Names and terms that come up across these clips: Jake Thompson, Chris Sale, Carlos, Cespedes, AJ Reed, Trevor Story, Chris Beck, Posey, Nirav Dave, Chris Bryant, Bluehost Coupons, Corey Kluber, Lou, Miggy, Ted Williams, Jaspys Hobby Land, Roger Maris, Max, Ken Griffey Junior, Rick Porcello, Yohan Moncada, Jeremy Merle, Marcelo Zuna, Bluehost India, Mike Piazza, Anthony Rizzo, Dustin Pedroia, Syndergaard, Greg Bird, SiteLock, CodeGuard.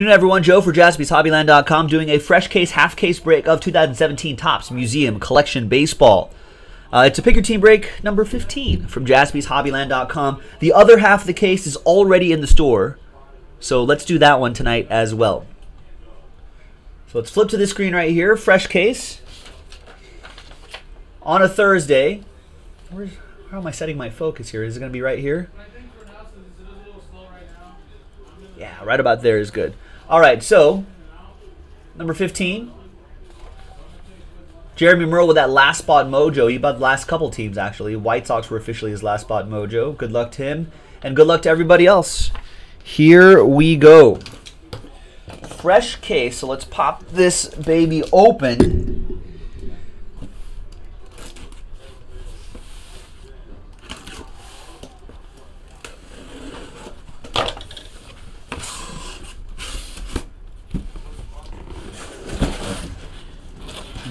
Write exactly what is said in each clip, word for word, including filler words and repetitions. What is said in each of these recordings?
Good afternoon, everyone. Joe for Jaspys Hobby Land dot com doing a fresh case, half case break of two thousand seventeen Topps Museum Collection Baseball. Uh, it's a pick your team break number fifteen from Jaspys Hobby Land dot com. The other half of the case is already in the store, so let's do that one tonight as well. So let's flip to the screen right here. Fresh case on a Thursday. Where's, how am I setting my focus here? Is it going to be right here? Yeah, right about there is good. All right, so number fifteen, Jeremy Merle with that last spot mojo. He bought the last couple teams, actually. White Sox were officially his last spot mojo. Good luck to him, and good luck to everybody else. Here we go. Fresh case, so let's pop this baby open.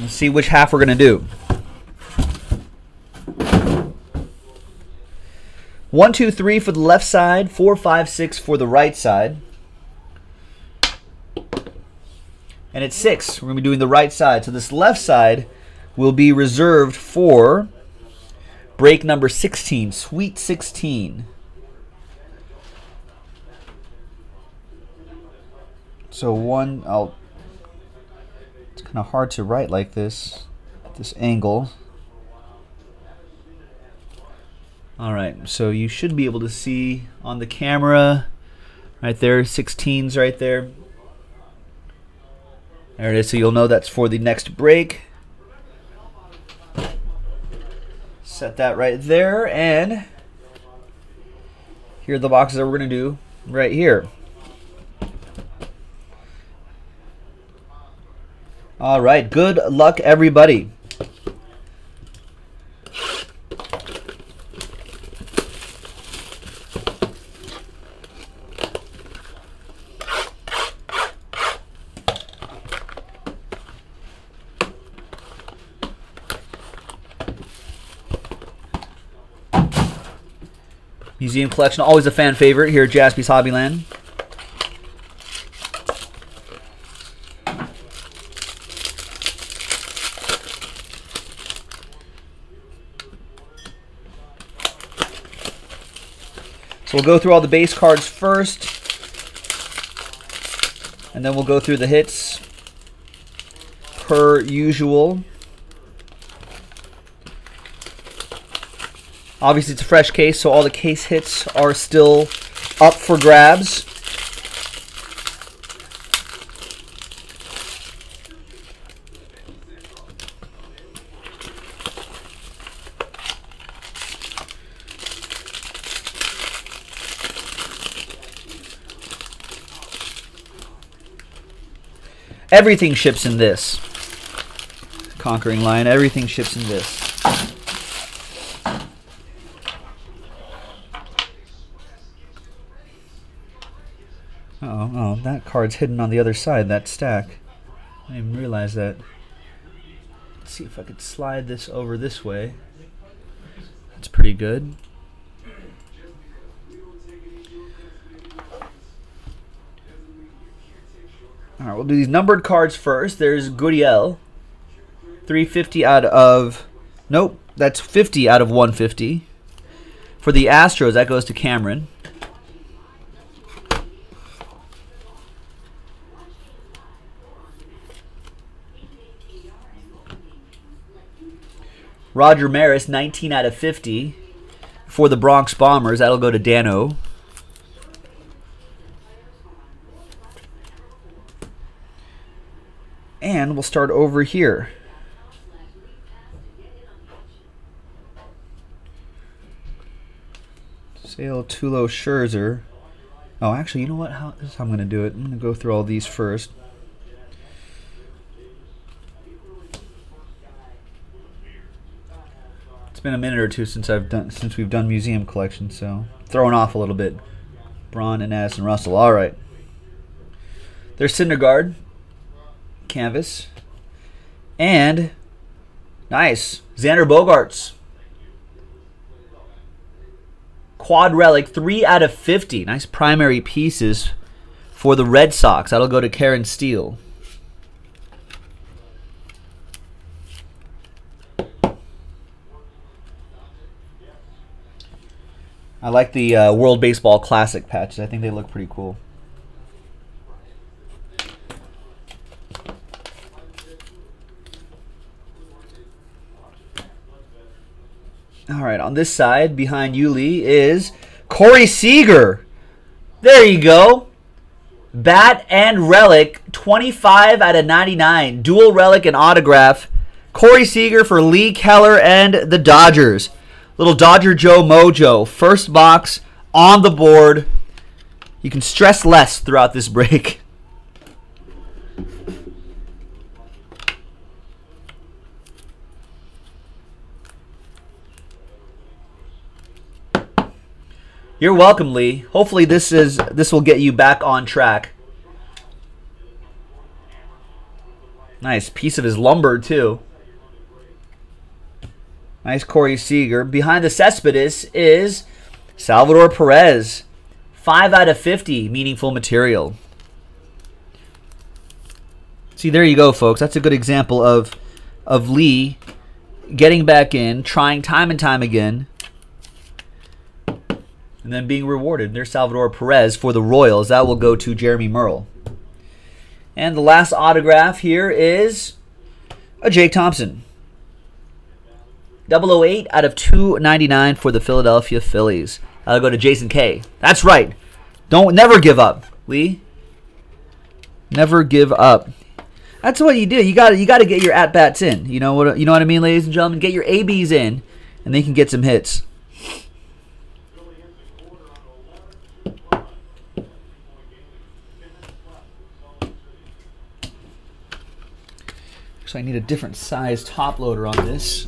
Let's see which half we're going to do. One, two, three for the left side. Four, five, six for the right side. And at six, we're going to be doing the right side. So this left side will be reserved for break number sixteen, Sweet sixteen. So one, I'll... It's kind of hard to write like this, this angle. All right, so you should be able to see on the camera right there, sixteens right there. There it is, so you'll know that's for the next break. Set that right there, and here are the boxes that we're going to do right here. All right, good luck, everybody. Museum collection, always a fan favorite here at Jaspys Hobby Land. We'll go through all the base cards first, and then we'll go through the hits per usual. Obviously, it's a fresh case, so all the case hits are still up for grabs. Everything ships in this. Conquering Lion, everything ships in this. Uh-oh, oh, that card's hidden on the other side, that stack. I didn't even realize that. Let's see if I could slide this over this way. That's pretty good. All right, we'll do these numbered cards first. There's Gurriel, three fifty out of, nope, that's fifty out of one fifty. For the Astros, that goes to Cameron. Roger Maris, nineteen out of fifty. For the Bronx Bombers, that'll go to Dano. And we'll start over here. Sale, Tulo, Scherzer. Oh, actually, you know what? How, this is how I'm going to do it. I'm going to go through all these first. It's been a minute or two since I've done since we've done museum collection, so throwing off a little bit. Braun, Inez, and Russell. All right. There's Syndergaard. Canvas, and nice, Xander Bogarts, quad relic, three out of fifty. Nice primary pieces For the Red Sox, that'll go to Karen Steele. I like the uh, World Baseball Classic patches. I think they look pretty cool. All right, on this side, behind you, Lee, is Corey Seager. There you go. Bat and relic, twenty-five out of ninety-nine. Dual relic and autograph. Corey Seager for Lee Keller and the Dodgers. Little Dodger Joe Mojo. First box on the board. You can stress less throughout this break. You're welcome, Lee. Hopefully this is this will get you back on track. Nice piece of his lumber too. Nice Corey Seager. Behind the Cespedes is Salvador Perez. five out of fifty meaningful material. See, there you go, folks. That's a good example of, of Lee getting back in, trying time and time again, and then being rewarded. There's Salvador Perez for the Royals. That will go to Jeremy Merle. And the last autograph here is a Jake Thompson. double oh eight out of two ninety-nine for the Philadelphia Phillies. That'll go to Jason Kay. That's right. Don't never give up, Lee. Never give up. That's what you do. You got you got to get your at bats in. You know what you know what I mean, ladies and gentlemen. Get your A Bs in, and they can get some hits. Actually, I need a different size top loader on this.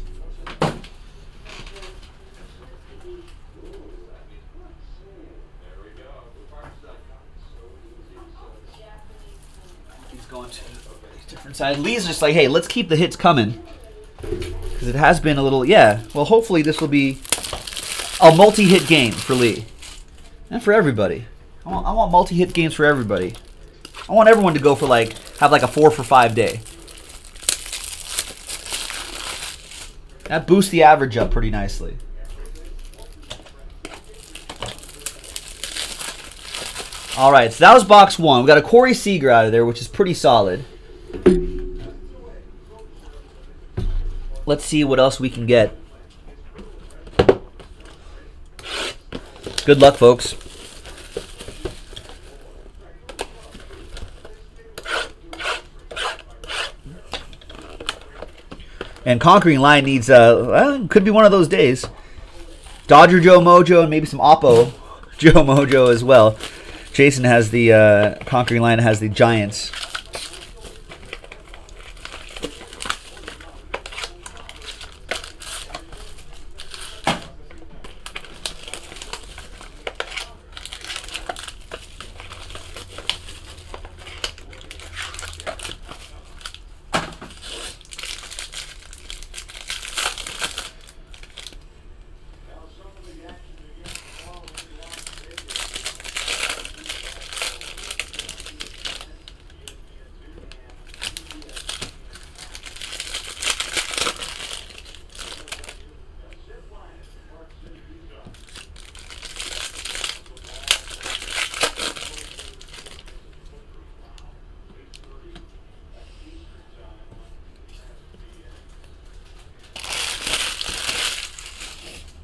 Side. Lee's just like, hey, let's keep the hits coming, because it has been a little, yeah. Well, hopefully this will be a multi-hit game for Lee and for everybody. I want, I want multi-hit games for everybody. I want everyone to go for like, have like a four for five day. That boosts the average up pretty nicely. All right, so that was box one. We got a Corey Seager out of there, which is pretty solid. Let's see what else we can get. Good luck, folks. And Conquering Line needs, uh, well, could be one of those days. Dodger Joe Mojo and maybe some Oppo Joe Mojo as well. Jason has the, uh, Conquering Line has the Giants.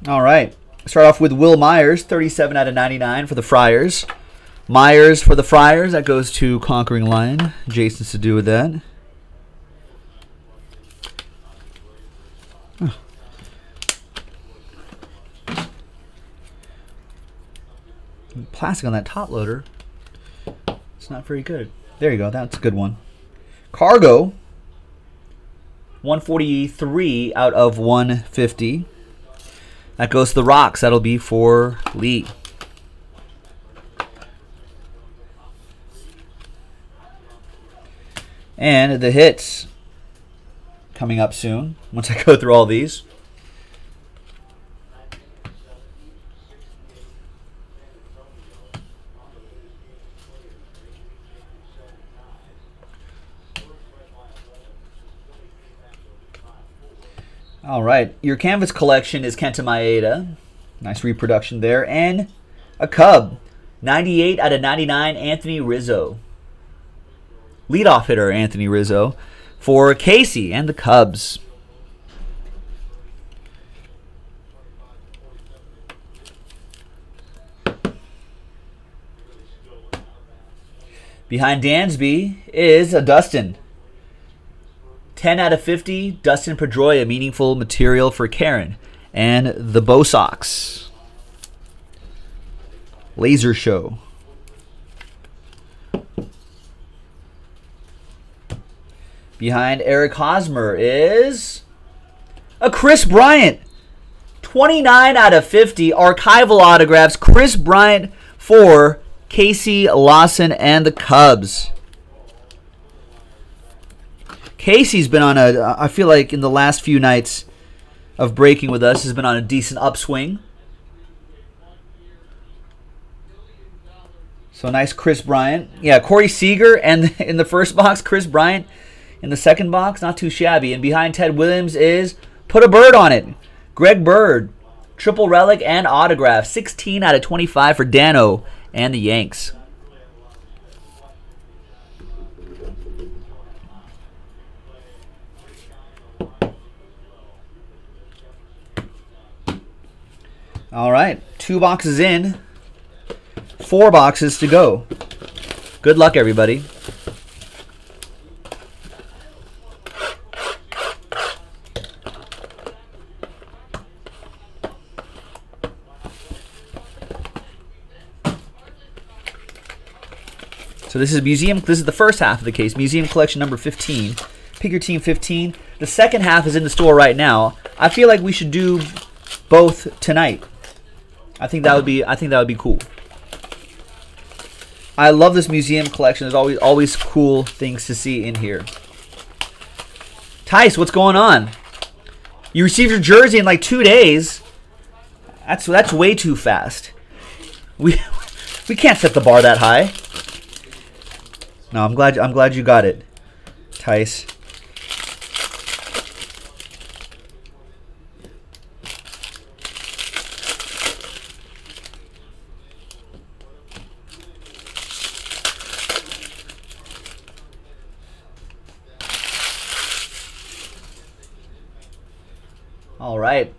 All right, start off with Will Myers, thirty-seven out of ninety-nine for the Friars. Myers for the Friars, that goes to Conquering Lion. Jason's to do with that. Oh. Plastic on that top loader, it's not very good. There you go, that's a good one. Cargo, one forty-three out of one fifty. That goes to the Rocks. That'll be for Lee. And the hits coming up soon, once I go through all these. All right, your canvas collection is Kenta Maeda. Nice reproduction there. And a Cub, ninety-eight out of ninety-nine, Anthony Rizzo. Leadoff hitter Anthony Rizzo for Casey and the Cubs. Behind Dansby is a Dustin. ten out of fifty, Dustin Pedroia, meaningful material for Karen. And the Bo Sox. Laser show. Behind Eric Hosmer is a Chris Bryant. twenty-nine out of fifty, archival autographs. Chris Bryant for Casey Lawson and the Cubs. Casey's been on a, I feel like in the last few nights of breaking with us, has been on a decent upswing. So nice Chris Bryant. Yeah, Corey Seager and in the first box, Chris Bryant in the second box. Not too shabby. And behind Ted Williams is Put a Bird on It. Greg Bird, triple relic and autograph. sixteen out of twenty-five for Dano and the Yanks. All right, two boxes in, four boxes to go. Good luck, everybody. So this is museum. This is the first half of the case, museum collection number fifteen. Pick your team fifteen. The second half is in the store right now. I feel like we should do both tonight. I think that would be. I think that would be cool. I love this museum collection. There's always always cool things to see in here. Tice, what's going on? You received your jersey in like two days. That's that's way too fast. We we can't set the bar that high. No, I'm glad. I'm glad you got it, Tice. All right,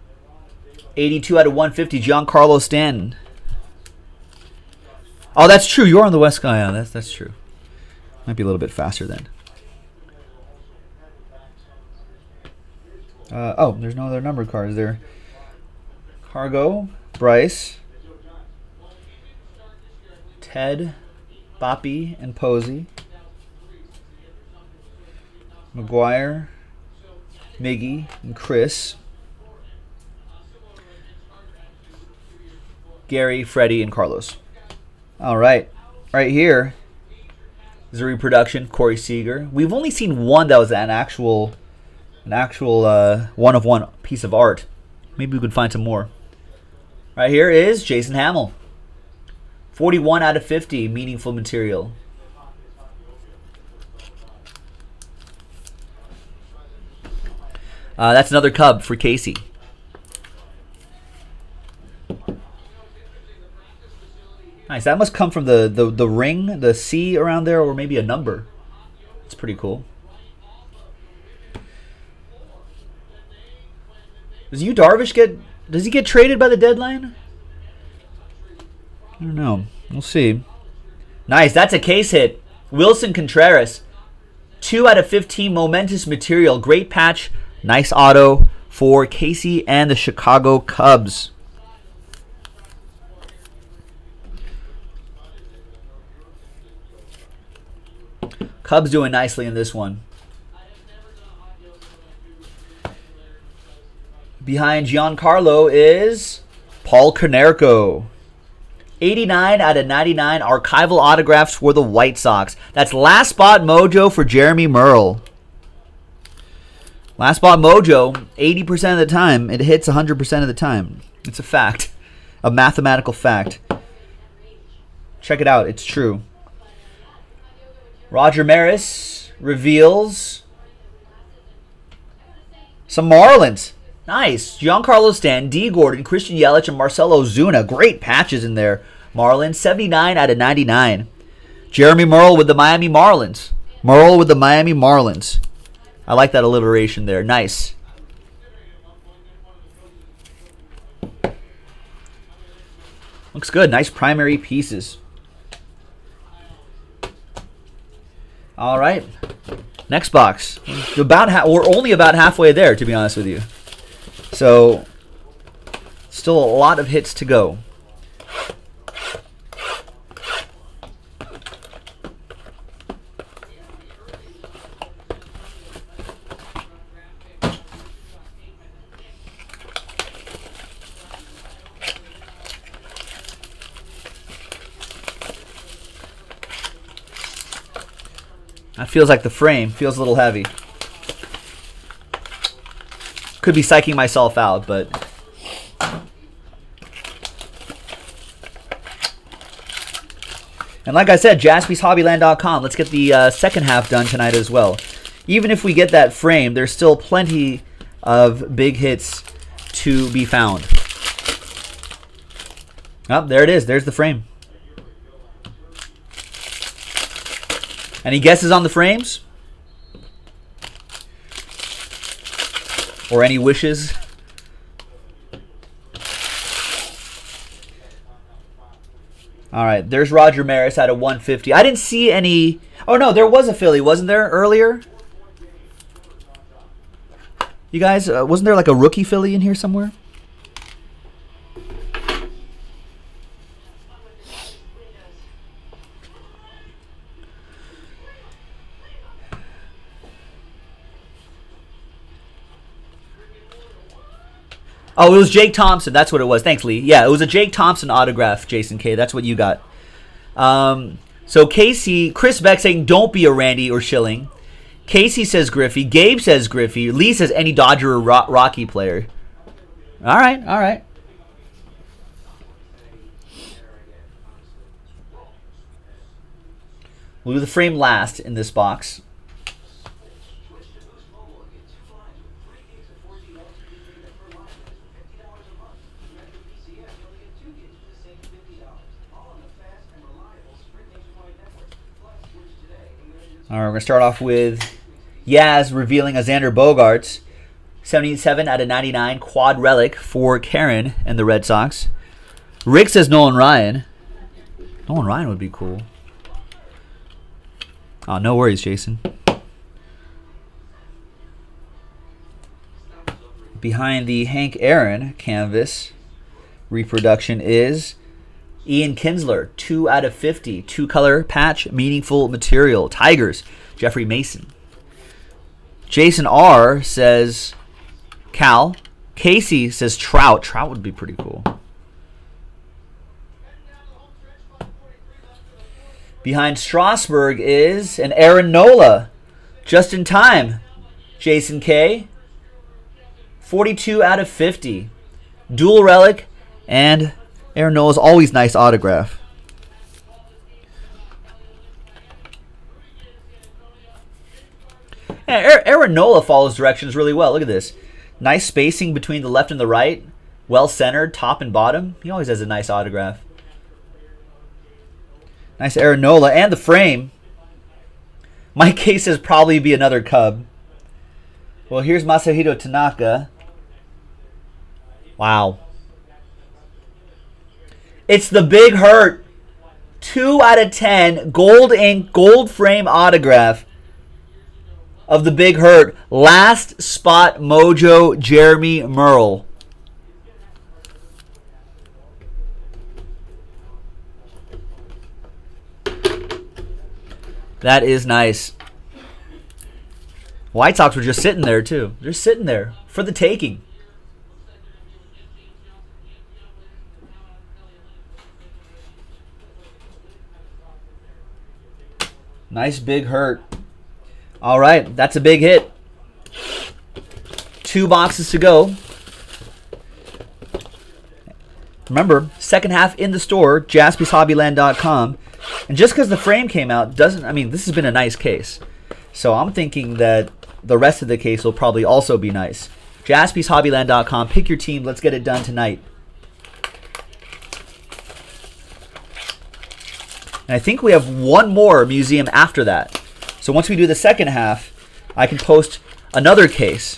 eighty-two out of one fifty, Giancarlo Stanton. Oh, that's true. You're on the West Coast. Yeah, that's that's true. Might be a little bit faster then. Uh, oh, there's no other number cards there. Cargo, Bryce, Ted, Boppy, and Posey. McGuire, Miggy, and Chris. Gary, Freddie, and Carlos. All right, right here. Is a reproduction, Corey Seager. We've only seen one that was an actual, an actual uh, one of one piece of art. Maybe we can find some more. Right here is Jason Hamill. forty-one out of fifty, meaningful material. Uh, that's another Cub for Casey. Nice. That must come from the, the, the ring, the C around there, or maybe a number. That's pretty cool. Does Yu Darvish get... Does he get traded by the deadline? I don't know. We'll see. Nice. That's a case hit. Wilson Contreras. two out of fifteen, momentous material. Great patch. Nice auto for Casey and the Chicago Cubs. Cubs doing nicely in this one. Behind Giancarlo is Paul Konerko. eighty-nine out of ninety-nine archival autographs for the White Sox. That's last spot mojo for Jeremy Merle. Last spot mojo, eighty percent of the time. It hits one hundred percent of the time. It's a fact, a mathematical fact. Check it out. It's true. Roger Maris reveals some Marlins. Nice. Giancarlo Stanton, D. Gordon, Christian Yelich, and Marcelo Zuna. Great patches in there, Marlins. seventy-nine out of ninety-nine. Jeremy Merle with the Miami Marlins. Merle with the Miami Marlins. I like that alliteration there. Nice. Looks good. Nice primary pieces. All right. Next box. About ha we're only about halfway there, to be honest with you. So, still a lot of hits to go. That feels like the frame. Feels a little heavy. Could be psyching myself out, but and like I said, Jaspys Hobby Land dot com. Let's get the uh, second half done tonight as well. Even if we get that frame, there's still plenty of big hits to be found. Oh, there it is. There's the frame. Any guesses on the frames? Or any wishes? All right, there's Roger Maris out of one fifty. I didn't see any... Oh, no, there was a Philly, wasn't there, earlier? You guys, uh, wasn't there like a rookie Philly in here somewhere? Oh, it was Jake Thompson. That's what it was. Thanks, Lee. Yeah, it was a Jake Thompson autograph, Jason Kay. That's what you got. Um, so Casey, Chris Beck saying, don't be a Randy or Schilling. Casey says Griffey. Gabe says Griffey. Lee says any Dodger or Ro Rocky player. All right, all right. We'll do the frame last in this box. All right, we're going to start off with Yaz revealing a Xander Bogarts. seventy-seven out of ninety-nine quad relic for Karen and the Red Sox. Rick says Nolan Ryan. Nolan Ryan would be cool. Oh, no worries, Jason. Behind the Hank Aaron canvas reproduction is... Ian Kinsler, two out of fifty. Two-color patch, meaningful material. Tigers, Jeffrey Mason. Jason R. says Cal. Casey says Trout. Trout would be pretty cool. Behind Strasburg is an Aaron Nola. Just in time, Jason K. forty-two out of fifty. Dual relic and... Aaron Nola's always nice autograph. Yeah, Aaron Nola follows directions really well. Look at this. Nice spacing between the left and the right. Well centered, top and bottom. He always has a nice autograph. Nice Aaron Nola and the frame. My case is probably be another Cub. Well, here's Masahiro Tanaka. Wow. It's the Big Hurt, two out of ten, gold ink, gold frame autograph of the Big Hurt. Last spot mojo, Jeremy Merle. That is nice. White Sox were just sitting there, too. They're sitting there for the taking. Nice Big Hurt. All right, that's a big hit. Two boxes to go. Remember, second half in the store, Jaspys Hobby Land dot com. And just because the frame came out doesn't, I mean, this has been a nice case. So I'm thinking that the rest of the case will probably also be nice. Jaspys Hobbyland dot com. Pick your team. Let's get it done tonight. And I think we have one more museum after that. So once we do the second half, I can post another case.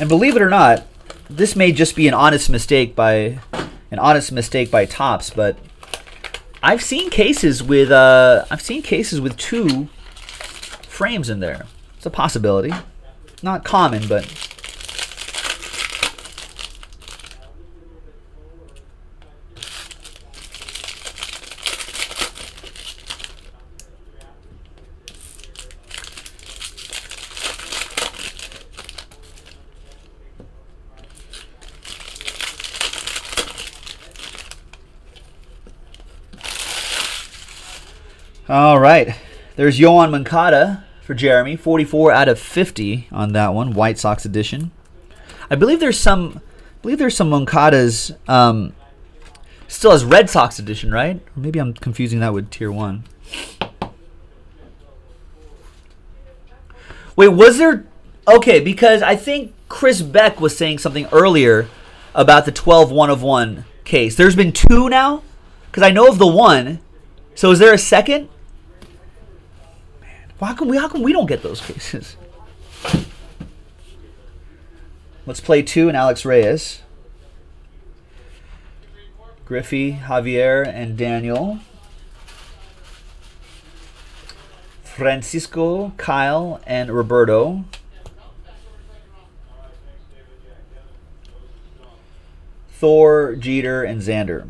And believe it or not, this may just be an honest mistake by an honest mistake by Topps, but I've seen cases with uh, I've seen cases with two frames in there. It's a possibility, not common, but. All right, there's Yohan Moncada for Jeremy, forty-four out of fifty on that one, White Sox edition. I believe there's some, I believe there's some Moncadas um, still as Red Sox edition, right? Or maybe I'm confusing that with Tier One. Wait, was there? Okay, because I think Chris Beck was saying something earlier about the twelve one of one case. There's been two now, because I know of the one. So is there a second? How come we, how come we don't get those cases? Let's play two and Alex Reyes. Griffey, Javier, and Daniel. Francisco, Kyle, and Roberto. Thor, Jeter, and Xander.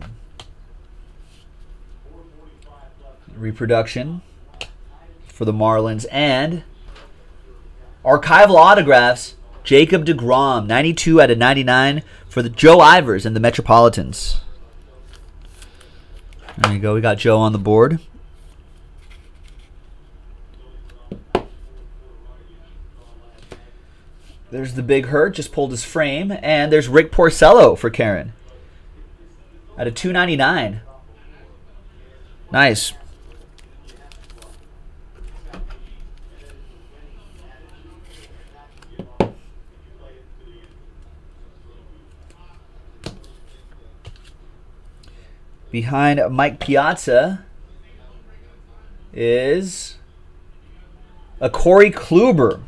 Reproduction for the Marlins and archival autographs. Jacob DeGrom, ninety-two out of ninety-nine for the Joe Ivers and the Metropolitans. There you go. We got Joe on the board. There's the Big Hurt. Just pulled his frame, and there's Rick Porcello for Karen. Out of two ninety-nine. Nice. Behind Mike Piazza is a Corey Kluber.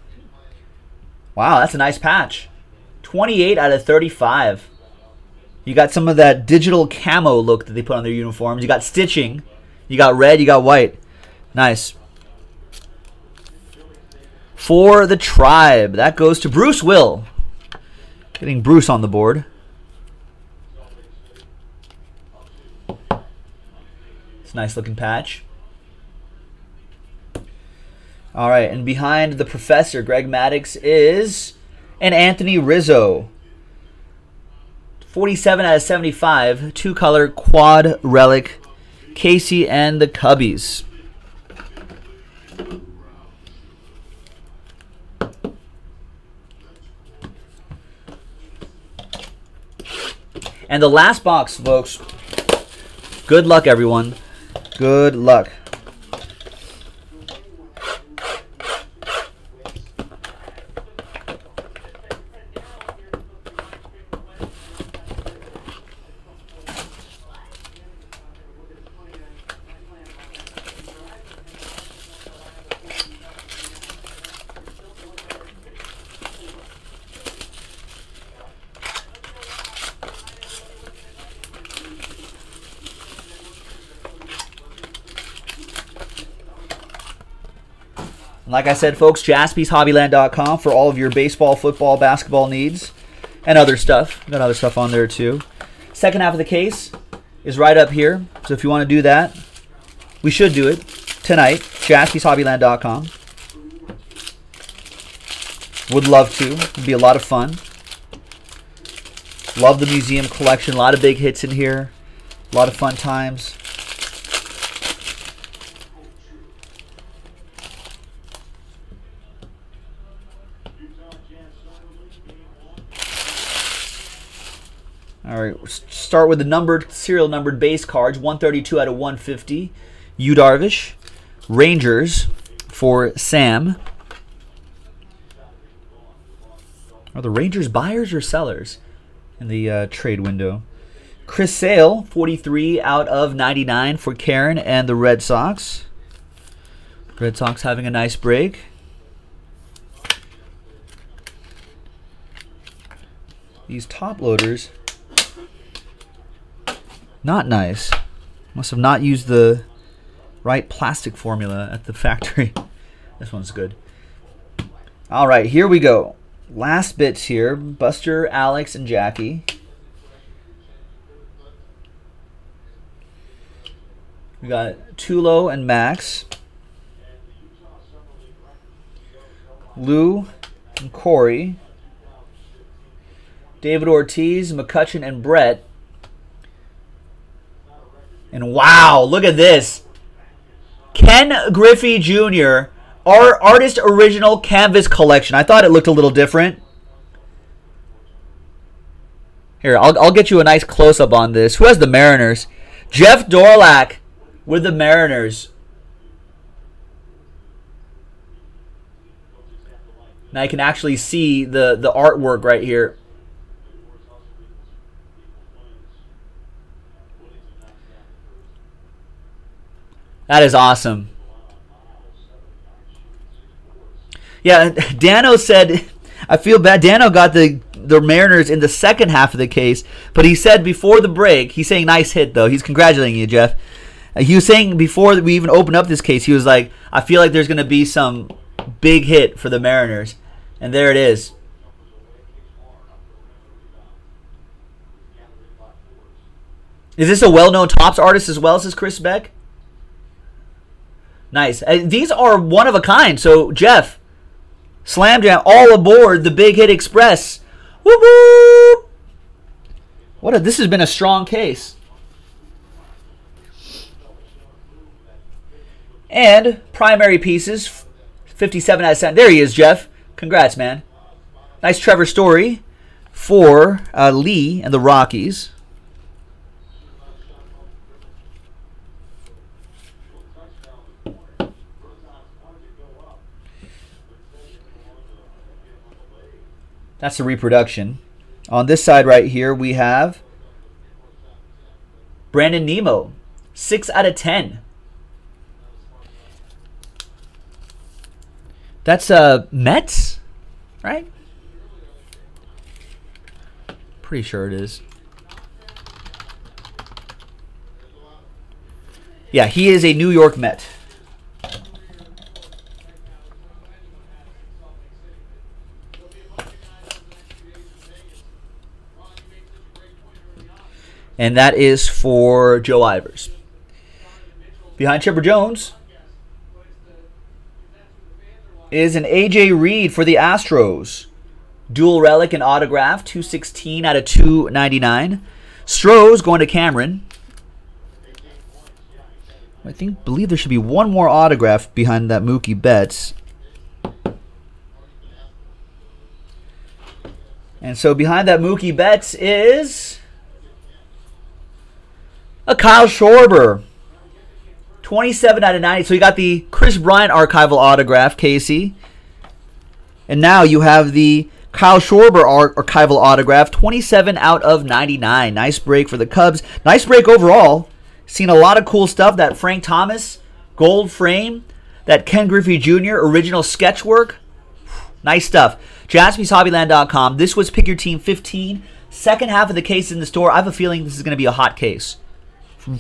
Wow, that's a nice patch. twenty-eight out of thirty-five. You got some of that digital camo look that they put on their uniforms. You got stitching. You got red. You got white. Nice. For the Tribe, that goes to Bruce Will. Getting Bruce on the board. Nice looking patch. All right, and behind the Professor, Greg Maddux, is an Anthony Rizzo. forty-seven out of seventy-five, two-color quad relic, Casey and the Cubbies. And the last box, folks. Good luck, everyone. Good luck. Like I said, folks, Jaspys Hobbyland dot com for all of your baseball, football, basketball needs, and other stuff. We've got other stuff on there, too. Second half of the case is right up here. So if you want to do that, we should do it tonight. Jaspys Hobbyland dot com. Would love to. It would be a lot of fun. Love the museum collection. A lot of big hits in here. A lot of fun times. All right, start with the numbered, serial numbered base cards, one thirty-two out of one fifty. Yu Darvish, Rangers for Sam. Are the Rangers buyers or sellers in the uh, trade window? Chris Sale, forty-three out of ninety-nine for Karen and the Red Sox. Red Sox having a nice break. These top loaders, not nice. Must have not used the right plastic formula at the factory. This one's good. All right, here we go. Last bits here. Buster, Alex, and Jackie. We got Tulo and Max. Lou and Corey. David Ortiz, McCutchen, and Brett. And wow, look at this. Ken Griffey Junior, our Artist Original Canvas Collection. I thought it looked a little different. Here, I'll, I'll get you a nice close-up on this. Who has the Mariners? Jeff Dorlack with the Mariners. Now you can actually see the, the artwork right here. That is awesome. Yeah, Dano said, I feel bad. Dano got the, the Mariners in the second half of the case, but he said before the break, he's saying nice hit, though. He's congratulating you, Jeff. He was saying before we even opened up this case, he was like, I feel like there's going to be some big hit for the Mariners. And there it is. Is this a well-known Topps artist as well, says Chris Beck? Nice. And these are one of a kind. So, Jeff, Slam Jam, all aboard the Big Hit Express. Woo-hoo! What a, this has been a strong case. And primary pieces, fifty-seven out of seven. There he is, Jeff. Congrats, man. Nice Trevor Story for uh, Lee and the Rockies. That's a reproduction. On this side right here, we have Brandon Nemo, six out of ten. That's uh, Mets, right? Pretty sure it is. Yeah, he is a New York Met. And that is for Joe Ivers. Behind Chipper Jones is an A J. Reed for the Astros. Dual relic and autograph, two sixteen out of two ninety-nine. Stroh's going to Cameron. I think, believe there should be one more autograph behind that Mookie Betts. And so behind that Mookie Betts is a Kyle Schwarber, twenty-seven out of ninety. So you got the Chris Bryant archival autograph, Casey. And now you have the Kyle Schwarber archival autograph, twenty-seven out of ninety-nine. Nice break for the Cubs. Nice break overall. Seen a lot of cool stuff. That Frank Thomas gold frame. That Ken Griffey Junior original sketch work. Nice stuff. Jaspys Hobby Land dot com. This was Pick Your Team fifteen. Second half of the case in the store. I have a feeling this is going to be a hot case.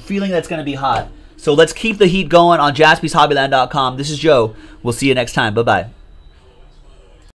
Feeling that's going to be hot. So let's keep the heat going on Jaspys Hobby Land dot com. This is Joe. We'll see you next time. Bye-bye.